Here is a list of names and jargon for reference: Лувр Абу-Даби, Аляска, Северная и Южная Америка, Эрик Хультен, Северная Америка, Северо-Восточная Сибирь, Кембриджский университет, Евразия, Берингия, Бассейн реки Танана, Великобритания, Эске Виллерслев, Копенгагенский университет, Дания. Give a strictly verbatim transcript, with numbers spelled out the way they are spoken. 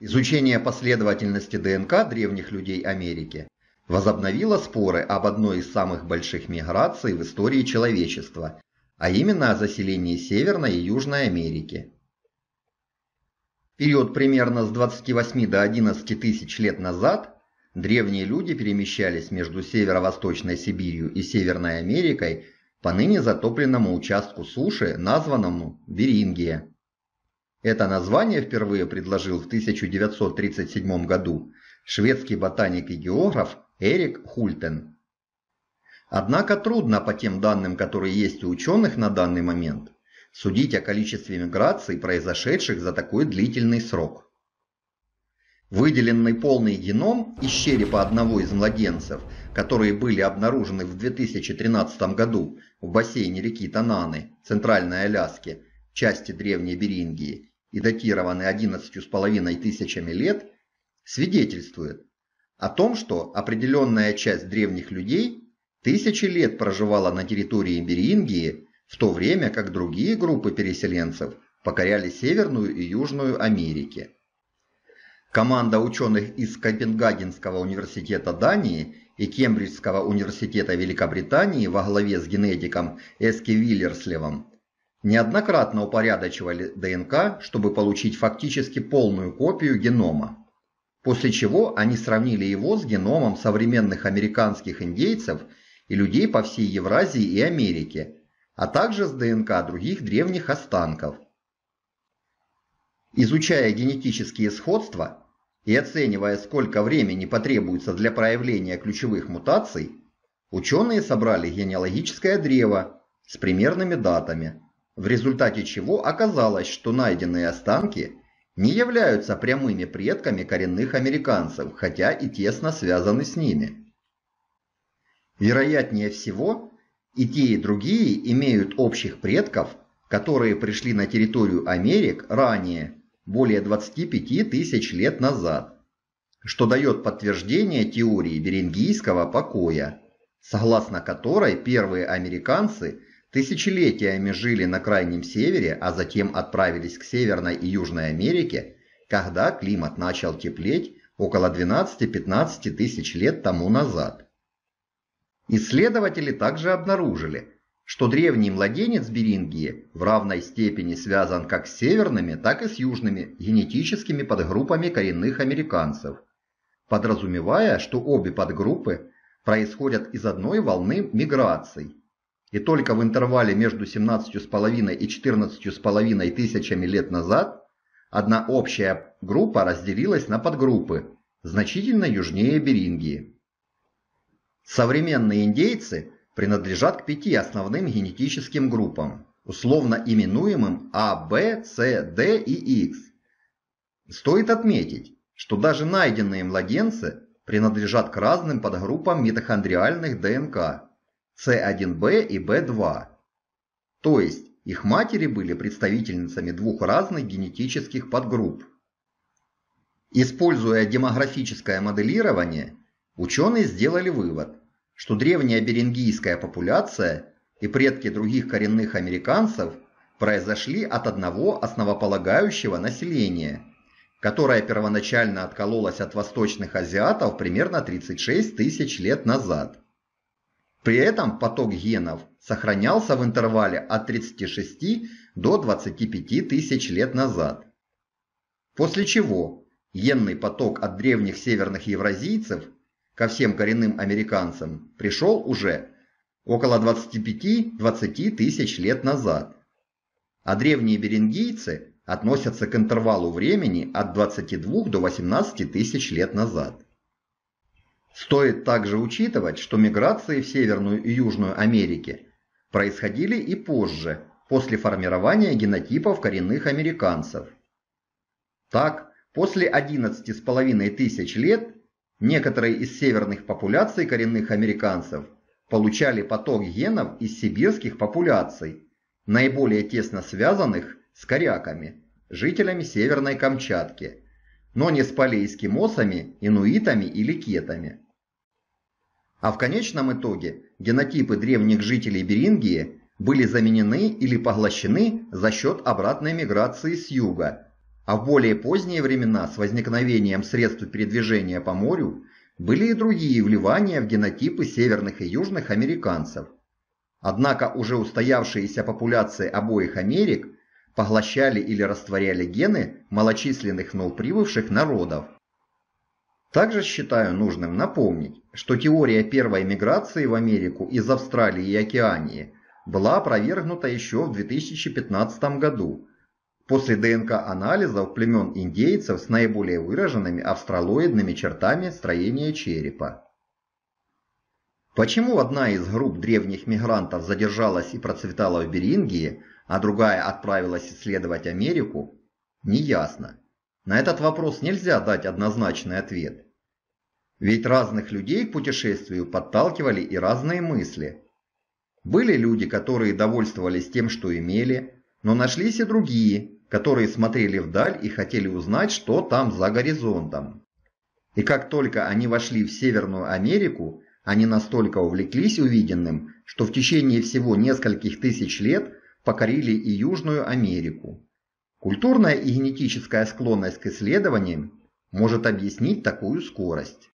Изучение последовательности ДНК древних людей Америки возобновило споры об одной из самых больших миграций в истории человечества, а именно о заселении Северной и Южной Америки. Период примерно с двадцати восьми до одиннадцати тысяч лет назад древние люди перемещались между Северо-Восточной Сибирью и Северной Америкой по ныне затопленному участку суши, названному Берингия. Это название впервые предложил в тысяча девятьсот тридцать седьмом году шведский ботаник и географ Эрик Хультен. Однако трудно по тем данным, которые есть у ученых на данный момент, судить о количестве миграций, произошедших за такой длительный срок. Выделенный полный геном из черепа одного из младенцев, которые были обнаружены в две тысячи тринадцатом году в бассейне реки Тананы, Центральной Аляски, части Древней Берингии, и датированы одиннадцатью с половиной тысячами лет, свидетельствует о том, что определенная часть древних людей тысячи лет проживала на территории Берингии, в то время как другие группы переселенцев покоряли Северную и Южную Америки. Команда ученых из Копенгагенского университета Дании и Кембриджского университета Великобритании во главе с генетиком Эске Виллерслевом неоднократно упорядочивали ДНК, чтобы получить фактически полную копию генома, после чего они сравнили его с геномом современных американских индейцев и людей по всей Евразии и Америке, а также с ДНК других древних останков. Изучая генетические сходства и оценивая, сколько времени потребуется для проявления ключевых мутаций, ученые собрали генеалогическое древо с примерными датами, в результате чего оказалось, что найденные останки не являются прямыми предками коренных американцев, хотя и тесно связаны с ними. Вероятнее всего, и те, и другие имеют общих предков, которые пришли на территорию Америк ранее, более двадцати пяти тысяч лет назад, что дает подтверждение теории берингийского покоя, согласно которой первые американцы тысячелетиями жили на Крайнем Севере, а затем отправились к Северной и Южной Америке, когда климат начал теплеть около двенадцати-пятнадцати тысяч лет тому назад. Исследователи также обнаружили, что древний младенец Берингии в равной степени связан как с северными, так и с южными генетическими подгруппами коренных американцев, подразумевая, что обе подгруппы происходят из одной волны миграций, и только в интервале между семнадцатью с половиной и четырнадцатью с половиной тысячами лет назад одна общая группа разделилась на подгруппы, значительно южнее Берингии. Современные индейцы принадлежат к пяти основным генетическим группам, условно именуемым А, Б, С, Д и Х. Стоит отметить, что даже найденные младенцы принадлежат к разным подгруппам митохондриальных ДНК Си один Би и Би два. То есть их матери были представительницами двух разных генетических подгрупп. Используя демографическое моделирование, ученые сделали вывод, что древняя берингийская популяция и предки других коренных американцев произошли от одного основополагающего населения, которое первоначально откололось от восточных азиатов примерно тридцать шесть тысяч лет назад. При этом поток генов сохранялся в интервале от тридцати шести до двадцати пяти тысяч лет назад, после чего генный поток от древних северных евразийцев ко всем коренным американцам пришел уже около двадцати пяти-двадцати тысяч лет назад, а древние берингийцы относятся к интервалу времени от двадцати двух до восемнадцати тысяч лет назад. Стоит также учитывать, что миграции в Северную и Южную Америке происходили и позже, после формирования генотипов коренных американцев. Так, после одиннадцати с половиной тысяч лет некоторые из северных популяций коренных американцев получали поток генов из сибирских популяций, наиболее тесно связанных с коряками, жителями Северной Камчатки, но не с палеэскимосами, инуитами или кетами. А в конечном итоге генотипы древних жителей Берингии были заменены или поглощены за счет обратной миграции с юга, А в более поздние времена с возникновением средств передвижения по морю были и другие вливания в генотипы северных и южных американцев. Однако уже устоявшиеся популяции обоих Америк поглощали или растворяли гены малочисленных новоприбывших народов. Также считаю нужным напомнить, что теория первой миграции в Америку из Австралии и Океании была опровергнута еще в две тысячи пятнадцатом году, после ДНК-анализов племен индейцев с наиболее выраженными австралоидными чертами строения черепа. Почему одна из групп древних мигрантов задержалась и процветала в Берингии, а другая отправилась исследовать Америку, неясно. На этот вопрос нельзя дать однозначный ответ. Ведь разных людей к путешествию подталкивали и разные мысли. Были люди, которые довольствовались тем, что имели, но нашлись и другие, которые смотрели вдаль и хотели узнать, что там за горизонтом. И как только они вошли в Северную Америку, они настолько увлеклись увиденным, что в течение всего нескольких тысяч лет покорили и Южную Америку. Культурная и генетическая склонность к исследованиям может объяснить такую скорость.